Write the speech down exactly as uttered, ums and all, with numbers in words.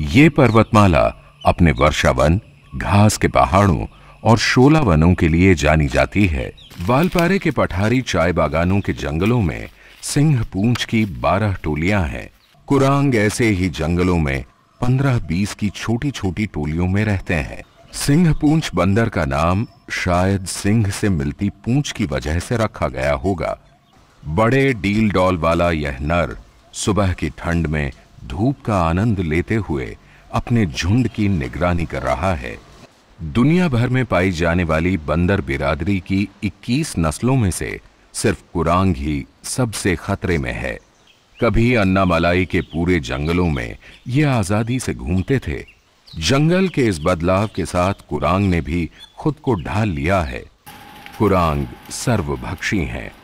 ये पर्वतमाला अपने वर्षावन, घास के पहाड़ों और शोला वनों के लिए जानी जाती है। वालपारे के पठारी चाय बागानों के जंगलों में सिंहपूंछ की बारह टोलियां हैं। कुरंग ऐसे ही जंगलों में पंद्रह बीस की छोटी छोटी टोलियों में रहते हैं। सिंहपूंछ बंदर का नाम शायद सिंह से मिलती पूंछ की वजह से रखा गया होगा। बड़े डील डॉल वाला यह नर सुबह की ठंड में धूप का आनंद लेते हुए अपने झुंड की निगरानी कर रहा है। दुनिया भर में पाई जाने वाली बंदर बिरादरी की इक्कीस नस्लों में से सिर्फ कुरंग ही सबसे खतरे में है। कभी अन्नामलाई के पूरे जंगलों में ये आज़ादी से घूमते थे। जंगल के इस बदलाव के साथ कुरंग ने भी खुद को ढाल लिया है। कुरंग सर्वभक्षी हैं।